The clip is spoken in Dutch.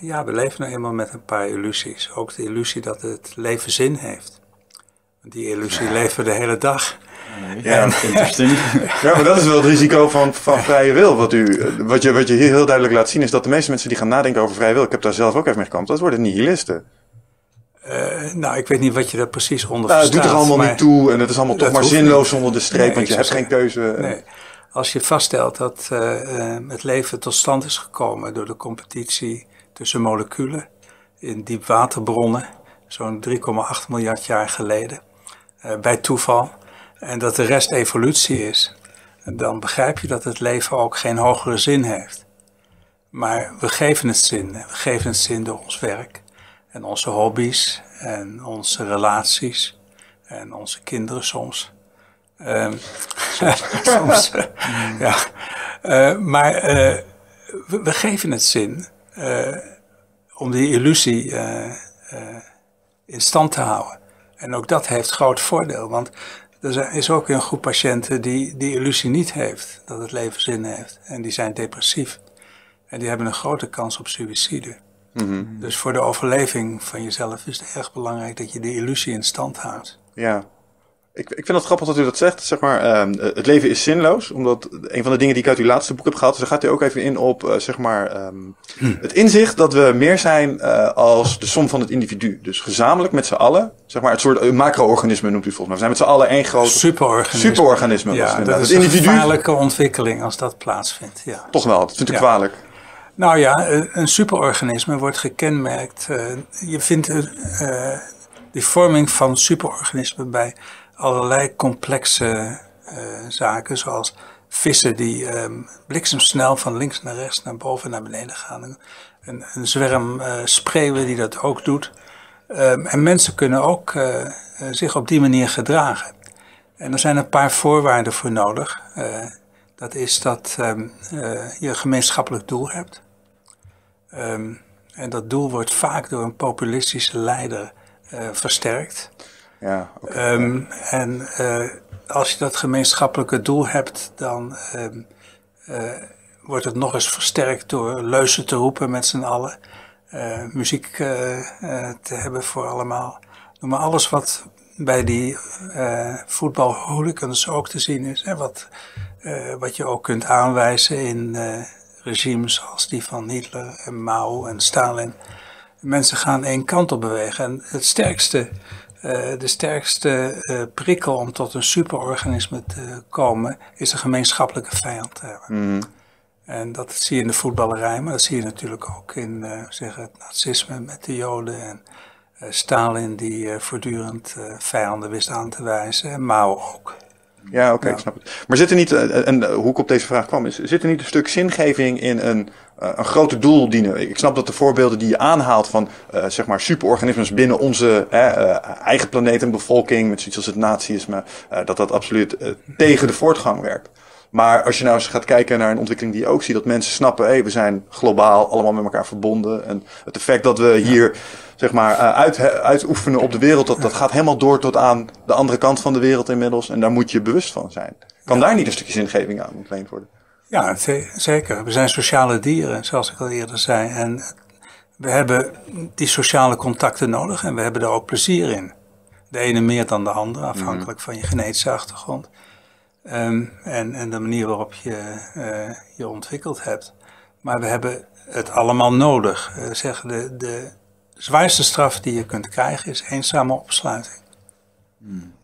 Ja, we leven nou eenmaal met een paar illusies. Ook de illusie dat het leven zin heeft. Die illusie leven we de hele dag. Ja, ja, maar dat is wel het risico van vrije wil. Wat je hier heel duidelijk laat zien is dat de meeste mensen die gaan nadenken over vrije wil, ik heb daar zelf ook even mee gekampt, dat worden nihilisten. Nou, ik weet niet wat je daar precies onder verstaat. Het doet er allemaal niet toe en het is allemaal toch maar zinloos onder de streep, want je hebt geen keuze. Nee. Als je vaststelt dat het leven tot stand is gekomen door de competitie tussen moleculen in diepwaterbronnen, zo'n 3,8 miljard jaar geleden, bij toeval, en dat de rest evolutie is, dan begrijp je dat het leven ook geen hogere zin heeft. Maar we geven het zin. We geven het zin door ons werk en onze hobby's en onze relaties en onze kinderen soms. Soms. Ja. Maar we geven het zin om die illusie in stand te houden. En ook dat heeft groot voordeel, want er is ook een groep patiënten die die illusie niet heeft, dat het leven zin heeft. En die zijn depressief. En die hebben een grote kans op suïcide. Mm-hmm. Dus voor de overleving van jezelf is het erg belangrijk dat je die illusie in stand houdt. Ja, ik vind het grappig dat u dat zegt. Zeg maar, het leven is zinloos, omdat een van de dingen die ik uit uw laatste boek heb gehaald, dus daar gaat u ook even in op zeg maar, het inzicht dat we meer zijn als de som van het individu. Dus gezamenlijk met z'n allen, zeg maar, het soort macro-organisme noemt u volgens mij. We zijn met z'n allen één groot superorganisme. Superorganisme. Ja, dat is een gevaarlijke ontwikkeling als dat plaatsvindt. Ja. Toch wel, dat vindt u kwalijk. Nou ja, een superorganisme wordt gekenmerkt. Je vindt de vorming van superorganismen bij allerlei complexe zaken, zoals vissen die bliksemsnel van links naar rechts, naar boven en naar beneden gaan. Een zwerm spreeuwen die dat ook doet. En mensen kunnen ook zich op die manier gedragen. En er zijn een paar voorwaarden voor nodig. Dat is dat je een gemeenschappelijk doel hebt. En dat doel wordt vaak door een populistische leider versterkt. Ja, okay. Als je dat gemeenschappelijke doel hebt, dan wordt het nog eens versterkt door leuzen te roepen met z'n allen. Muziek te hebben voor allemaal. Noem maar alles wat bij die voetbalhooligans ook te zien is. Hè, wat je ook kunt aanwijzen in regimes als die van Hitler en Mao en Stalin. Mensen gaan één kant op bewegen. En het sterkste... De sterkste prikkel om tot een superorganisme te komen is een gemeenschappelijke vijand te hebben. Mm. En dat zie je in de voetballerij, maar dat zie je natuurlijk ook in het nazisme met de Joden. En Stalin die voortdurend vijanden wist aan te wijzen en Mao ook. Ja, oké, ik snap het. Maar zit er niet, en hoe ik op deze vraag kwam, is, zit er niet een stuk zingeving in een groter doel dienen? Ik snap dat de voorbeelden die je aanhaalt van zeg maar superorganismes binnen onze eigen planeet en bevolking, met zoiets als het nazisme, dat absoluut tegen de voortgang werkt. Maar als je nou eens gaat kijken naar een ontwikkeling die je ook ziet, dat mensen snappen, hé, we zijn globaal allemaal met elkaar verbonden. En het effect dat we hier zeg maar uitoefenen op de wereld, dat gaat helemaal door tot aan de andere kant van de wereld inmiddels. En daar moet je bewust van zijn. Kan daar niet een stukje zingeving aan ontleend worden? Ja, zeker. We zijn sociale dieren, zoals ik al eerder zei. En we hebben die sociale contacten nodig en we hebben er ook plezier in. De ene meer dan de andere, afhankelijk van je genetische achtergrond. En de manier waarop je je ontwikkeld hebt. Maar we hebben het allemaal nodig. De zwaarste straf die je kunt krijgen is eenzame opsluiting. Hmm.